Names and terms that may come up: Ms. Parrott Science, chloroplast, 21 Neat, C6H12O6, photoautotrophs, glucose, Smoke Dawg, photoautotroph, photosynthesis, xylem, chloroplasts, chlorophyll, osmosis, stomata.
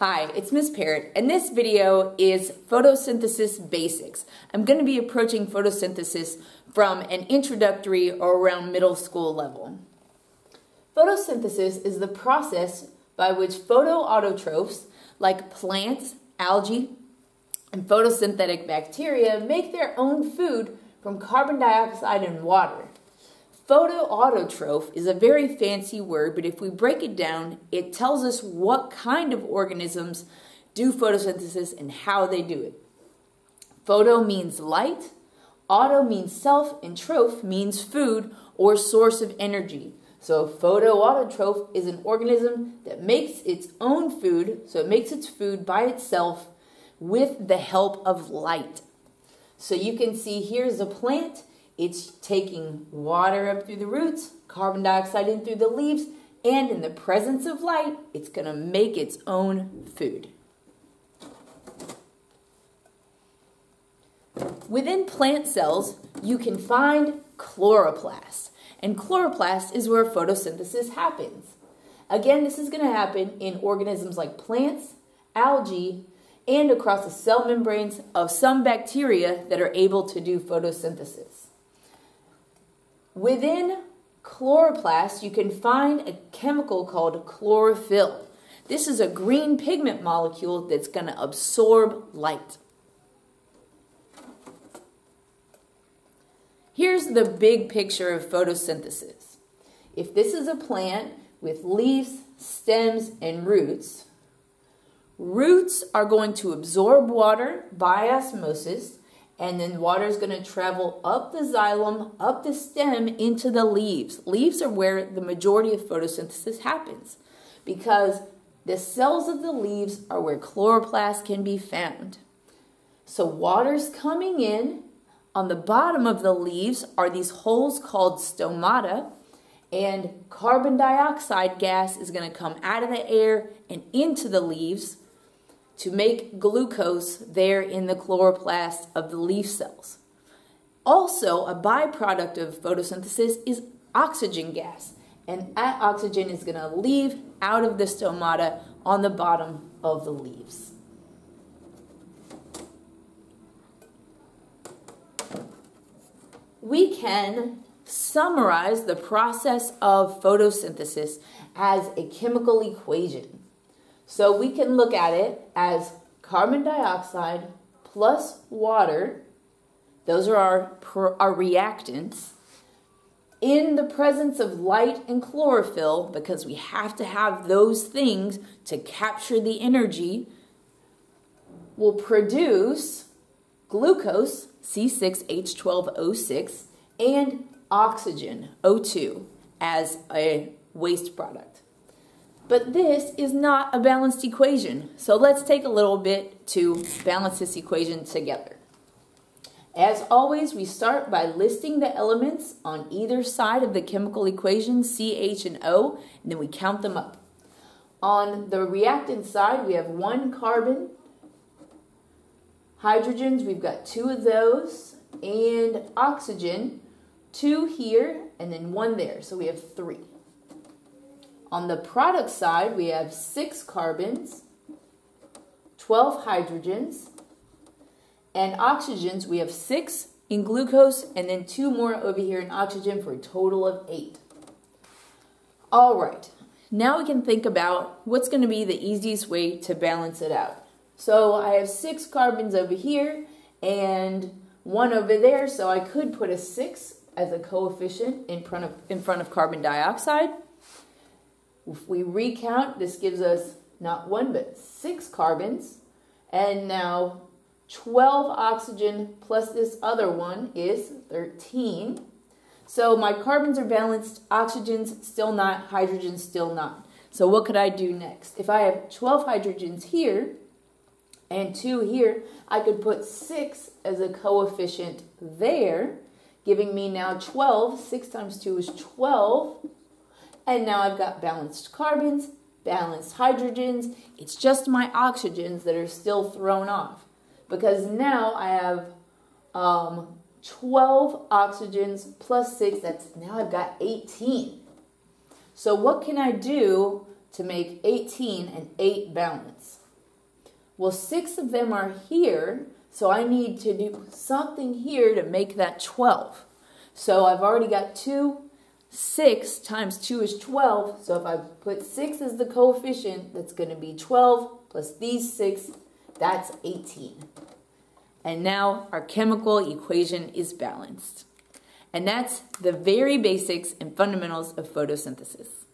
Hi, it's Ms. Parrott, and this video is photosynthesis basics. I'm going to be approaching photosynthesis from an introductory or around middle school level. Photosynthesis is the process by which photoautotrophs like plants, algae, and photosynthetic bacteria make their own food from carbon dioxide and water. Photoautotroph is a very fancy word, but if we break it down, it tells us what kind of organisms do photosynthesis and how they do it. Photo means light, auto means self, and troph means food or source of energy. So photoautotroph is an organism that makes its own food, so it makes its food by itself with the help of light. So you can see here's a plant. It's taking water up through the roots, carbon dioxide in through the leaves, and in the presence of light, it's going to make its own food. Within plant cells, you can find chloroplasts, and chloroplast is where photosynthesis happens. Again, this is going to happen in organisms like plants, algae, and across the cell membranes of some bacteria that are able to do photosynthesis. Within chloroplasts, you can find a chemical called chlorophyll. This is a green pigment molecule that's going to absorb light. Here's the big picture of photosynthesis. If this is a plant with leaves, stems, and roots, roots are going to absorb water by osmosis, and then water is going to travel up the xylem, up the stem, into the leaves. Leaves are where the majority of photosynthesis happens because the cells of the leaves are where chloroplasts can be found. So water's coming in. On the bottom of the leaves are these holes called stomata, and carbon dioxide gas is going to come out of the air and into the leaves to make glucose there in the chloroplast of the leaf cells. Also, a byproduct of photosynthesis is oxygen gas, and that oxygen is going to leave out of the stomata on the bottom of the leaves. We can summarize the process of photosynthesis as a chemical equation. So we can look at it as carbon dioxide plus water, those are our reactants, in the presence of light and chlorophyll, because we have to have those things to capture the energy, will produce glucose, C6H12O6, and oxygen, O2, as a waste product. But this is not a balanced equation, so let's take a little bit to balance this equation together. As always, we start by listing the elements on either side of the chemical equation, C, H, and O, and then we count them up. On the reactant side, we have one carbon. Hydrogens, we've got two of those, and oxygen, two here, and then one there, so we have three. On the product side, we have 6 carbons, 12 hydrogens, and oxygens. We have 6 in glucose, and then 2 more over here in oxygen for a total of 8. All right, now we can think about what's going to be the easiest way to balance it out. So I have 6 carbons over here and 1 over there, so I could put a 6 as a coefficient in front of carbon dioxide. If we recount, this gives us not 1, but 6 carbons. And now 12 oxygen plus this other one is 13. So my carbons are balanced, oxygens still not, hydrogens still not. So what could I do next? If I have 12 hydrogens here and 2 here, I could put 6 as a coefficient there, giving me now 12. 6 times 2 is 12. And now I've got balanced carbons, balanced hydrogens. It's just my oxygens that are still thrown off, because now I have 12 oxygens plus 6. That's now I've got 18. So what can I do to make 18 and 8 balance? Well, 6 of them are here, so I need to do something here to make that 12. So I've already got 2. 6 times 2 is 12, so if I put 6 as the coefficient, that's going to be 12 plus these 6, that's 18. And now our chemical equation is balanced. And that's the very basics and fundamentals of photosynthesis.